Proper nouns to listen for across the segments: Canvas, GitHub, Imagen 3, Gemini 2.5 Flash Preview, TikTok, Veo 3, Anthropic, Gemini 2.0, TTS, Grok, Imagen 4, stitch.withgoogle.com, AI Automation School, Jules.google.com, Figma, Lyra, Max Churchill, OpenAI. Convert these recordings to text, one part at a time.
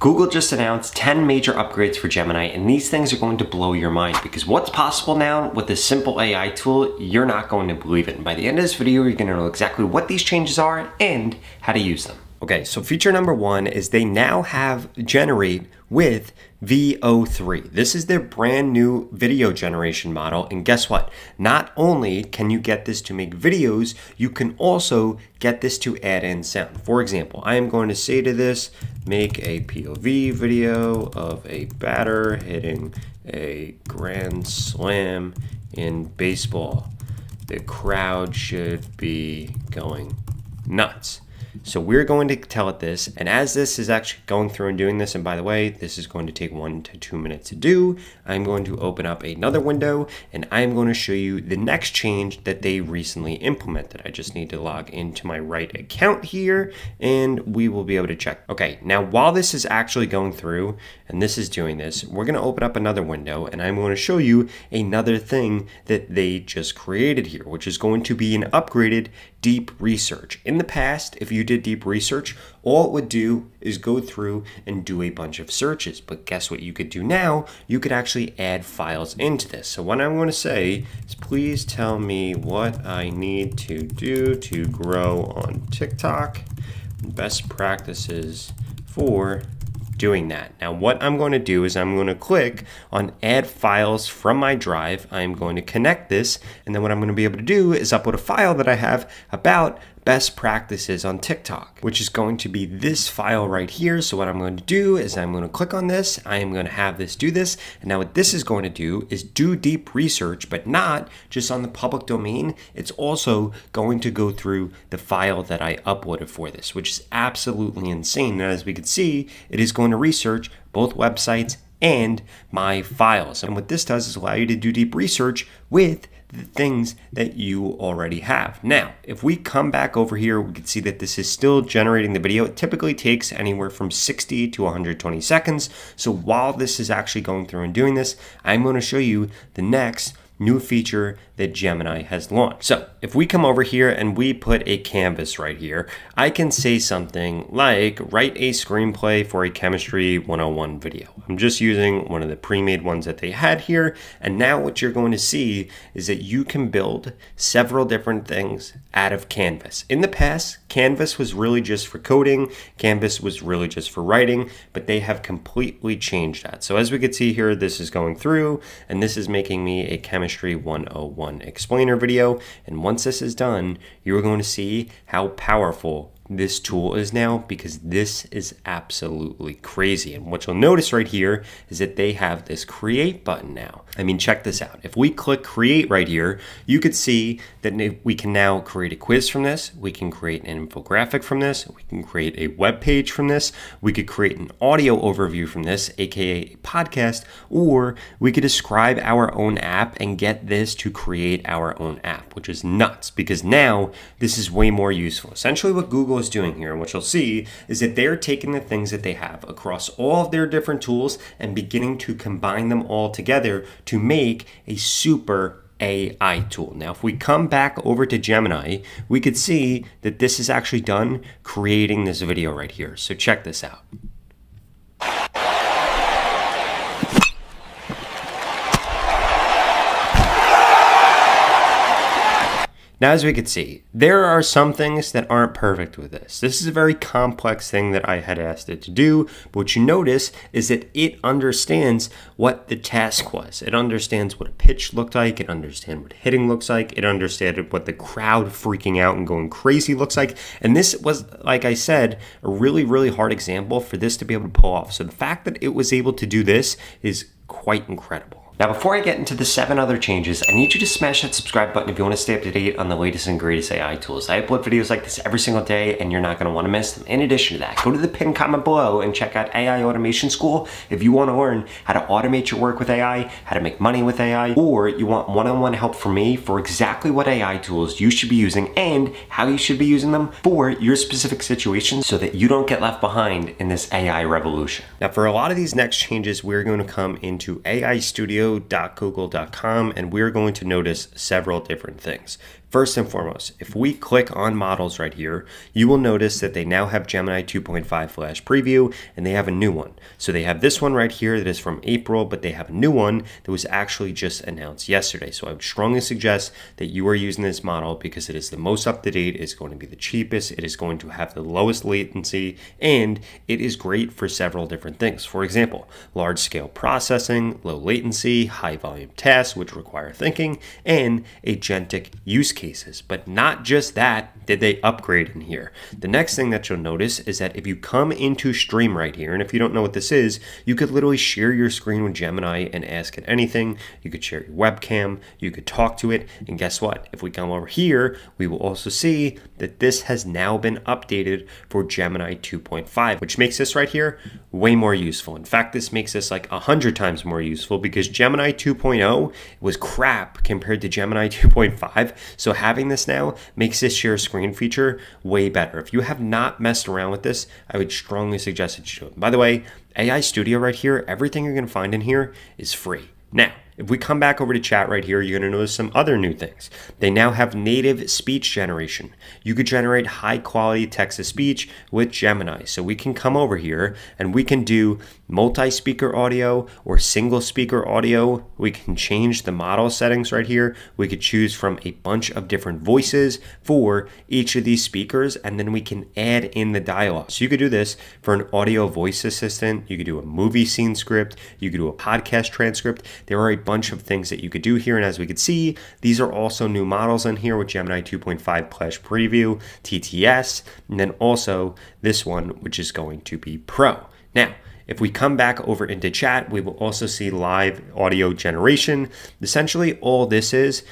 Google just announced 10 major upgrades for Gemini, and these things are going to blow your mind because what's possible now with this simple AI tool, you're not going to believe it. And by the end of this video, you're gonna know exactly what these changes are and how to use them. Okay, so feature number one is they now have generate with Veo 3. This is their brand new video generation model, and guess what? Not only can you get this to make videos, you can also get this to add in sound. For example, I am going to say to this, make a POV video of a batter hitting a grand slam in baseball. The crowd should be going nuts. So we're going to tell it this, and as this is actually going through and doing this, and by the way, this is going to take 1 to 2 minutes to do, I'm going to open up another window, and I'm going to show you the next change that they recently implemented. I just need to log into my right account here, and we will be able to check. Okay, now while this is actually going through, and this is doing this, we're going to open up another window, and I'm going to show you another thing that they just created here, which is going to be an upgraded deep research. In the past, if you did deep research, all it would do is go through and do a bunch of searches. But guess what you could do now? You could actually add files into this. So what I'm going to say is, please tell me what I need to do to grow on TikTok, best practices for doing that. Now what I'm going to do is I'm going to click on add files from my drive. I'm going to connect this, and then what I'm going to be able to do is upload a file that I have about best practices on TikTok, which is going to be this file right here. So what I'm going to do is I'm going to click on this. I am going to have this do this. And now what this is going to do is do deep research, but not just on the public domain. It's also going to go through the file that I uploaded for this, which is absolutely insane. And as we can see, it is going to research both websites and my files. And what this does is allow you to do deep research with the things that you already have. Now, if we come back over here, we can see that this is still generating the video. It typically takes anywhere from 60 to 120 seconds. So while this is actually going through and doing this, I'm going to show you the next new feature that Gemini has launched. So if we come over here and we put a canvas right here, I can say something like write a screenplay for a chemistry 101 video. I'm just using one of the pre-made ones that they had here. And now what you're going to see is that you can build several different things out of Canvas. In the past, Canvas was really just for coding. Canvas was really just for writing, but they have completely changed that. So as we can see here, this is going through, and this is making me a chemistry 101 explainer video. And once this is done, you're going to see how powerful this tool is now, because this is absolutely crazy. And what you'll notice right here is that they have this create button now. I mean, check this out. If we click create right here, you could see that we can now create a quiz from this. We can create an infographic from this. We can create a web page from this. We could create an audio overview from this, AKA a podcast, or we could describe our own app and get this to create our own app, which is nuts because now this is way more useful. Essentially what Google is doing here, and what you'll see is that they're taking the things that they have across all of their different tools and beginning to combine them all together to make a super AI tool. Now, if we come back over to Gemini, we could see that this is actually done creating this video right here. So check this out. Now, as we can see, there are some things that aren't perfect with this. This is a very complex thing that I had asked it to do, but what you notice is that it understands what the task was. It understands what a pitch looked like. It understands what hitting looks like. It understood what the crowd freaking out and going crazy looks like. And this was, like I said, a really, really hard example for this to be able to pull off. So the fact that it was able to do this is quite incredible. Now, before I get into the 7 other changes, I need you to smash that subscribe button if you want to stay up to date on the latest and greatest AI tools. I upload videos like this every single day, and you're not going to want to miss them. In addition to that, go to the pinned comment below and check out AI Automation School if you want to learn how to automate your work with AI, how to make money with AI, or you want one-on-one help from me for exactly what AI tools you should be using and how you should be using them for your specific situation so that you don't get left behind in this AI revolution. Now, for a lot of these next changes, we're going to come into AI Studio.google.com, and we're going to notice several different things. First and foremost, if we click on models right here, you will notice that they now have Gemini 2.5 Flash Preview, and they have a new one. So they have this one right here that is from April, but they have a new one that was actually just announced yesterday. So I would strongly suggest that you are using this model because it is the most up-to-date, it's going to be the cheapest, it is going to have the lowest latency, and it is great for several different things. For example, large-scale processing, low latency, high-volume tasks which require thinking, and agentic use cases. But not just that, did they upgrade in here. The next thing that you'll notice is that if you come into stream right here, and if you don't know what this is, you could literally share your screen with Gemini and ask it anything. You could share your webcam, you could talk to it, and guess what? If we come over here, we will also see that this has now been updated for Gemini 2.5, which makes this right here way more useful. In fact, this makes this like 100 times more useful because Gemini 2.0 was crap compared to Gemini 2.5. So having this now makes this share screen feature way better. If you have not messed around with this, I would strongly suggest that you do it. By the way, AI Studio right here, everything you're going to find in here is free. Now, if we come back over to chat right here, you're going to notice some other new things. They now have native speech generation. You could generate high quality text to speech with Gemini. So we can come over here and we can do multi-speaker audio or single speaker audio. We can change the model settings right here. We could choose from a bunch of different voices for each of these speakers, and then we can add in the dialogue. So you could do this for an audio voice assistant. You could do a movie scene script. You could do a podcast transcript. There are a bunch of things that you could do here, and as we could see, these are also new models in here with Gemini 2.5 Flash Preview, TTS, and then also this one, which is going to be Pro. Now, if we come back over into chat, we will also see live audio generation. Essentially, all this is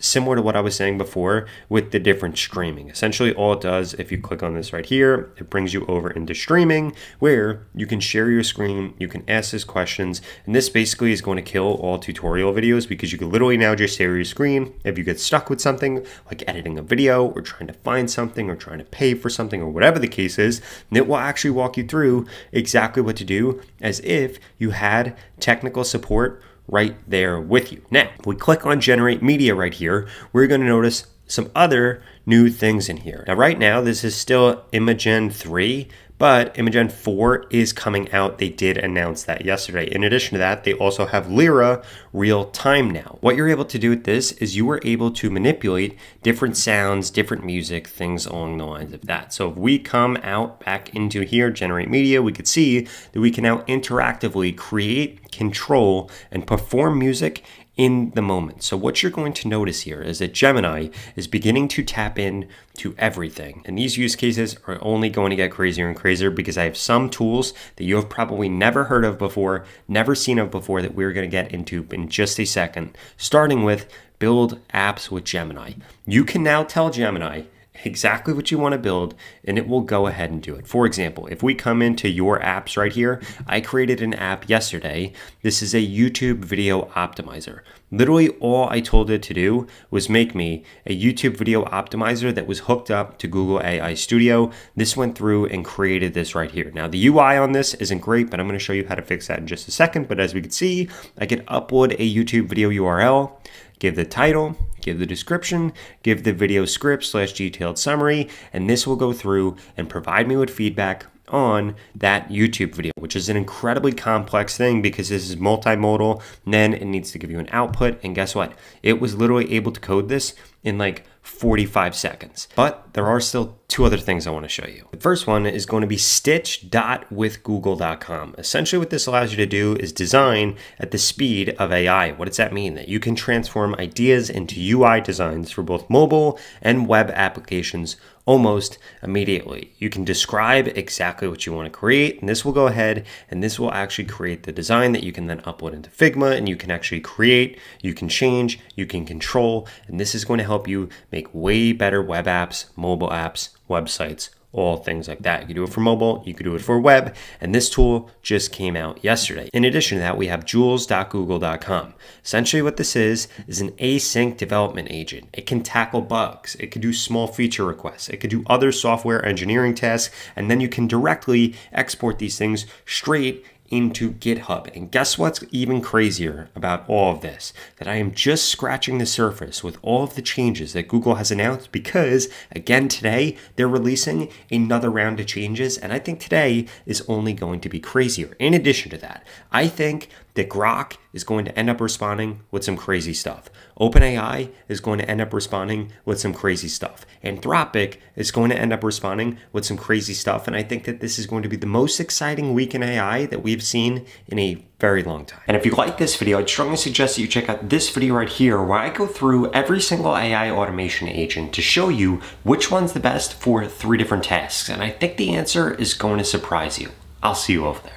similar to what I was saying before with the different streaming. Essentially, all it does, if you click on this right here, it brings you over into streaming where you can share your screen, you can ask these questions, and this basically is going to kill all tutorial videos because you can literally now just share your screen. If you get stuck with something like editing a video or trying to find something or trying to pay for something or whatever the case is, and it will actually walk you through exactly what to do as if you had technical support right there with you. Now, if we click on generate media right here, we're going to notice some other new things in here. Now, right now, this is still Imagen 3, but Imagen 4 is coming out. They did announce that yesterday. In addition to that, they also have Lyra real time now. What you're able to do with this is you were able to manipulate different sounds, different music, things along the lines of that. So if we come out back into here, generate media, we could see that we can now interactively create, control, and perform music in the moment. So what you're going to notice here is that Gemini is beginning to tap in to everything. And these use cases are only going to get crazier and crazier because I have some tools that you have probably never heard of before, never seen of before, that we're going to get into in just a second, starting with build apps with Gemini. You can now tell Gemini exactly what you want to build, and it will go ahead and do it. For example, if we come into your apps right here, I created an app yesterday. This is a YouTube video optimizer. Literally all I told it to do was make me a YouTube video optimizer that was hooked up to Google AI Studio. This went through and created this right here. Now the UI on this isn't great, but I'm going to show you how to fix that in just a second. But as we can see, I could upload a YouTube video URL, give the title, give the description, give the video script / detailed summary, and this will go through and provide me with feedback on that YouTube video, which is an incredibly complex thing because this is multimodal, and then it needs to give you an output, and guess what? It was literally able to code this in like 45 seconds. But there are still two other things I want to show you. The first one is going to be stitch.withgoogle.com. Essentially what this allows you to do is design at the speed of AI. What does that mean? That you can transform ideas into UI designs for both mobile and web applications almost immediately. You can describe exactly what you want to create, and this will go ahead and this will actually create the design that you can then upload into Figma, and you can actually create, you can change, you can control, and this is going to help you make way better web apps, mobile apps, websites, all things like that. You can do it for mobile, you could do it for web, and this tool just came out yesterday. In addition to that, we have Jules.google.com. Essentially what this is an async development agent. It can tackle bugs, it can do small feature requests, it can do other software engineering tasks, and then you can directly export these things straight into GitHub. And guess what's even crazier about all of this? That I am just scratching the surface with all of the changes that Google has announced, because again today they're releasing another round of changes, and I think today is only going to be crazier. In addition to that, I think that Grok is going to end up responding with some crazy stuff. OpenAI is going to end up responding with some crazy stuff. Anthropic is going to end up responding with some crazy stuff. And I think that this is going to be the most exciting week in AI that we've seen in a very long time. And if you like this video, I'd strongly suggest that you check out this video right here, where I go through every single AI automation agent to show you which one's the best for 3 different tasks. And I think the answer is going to surprise you. I'll see you over there.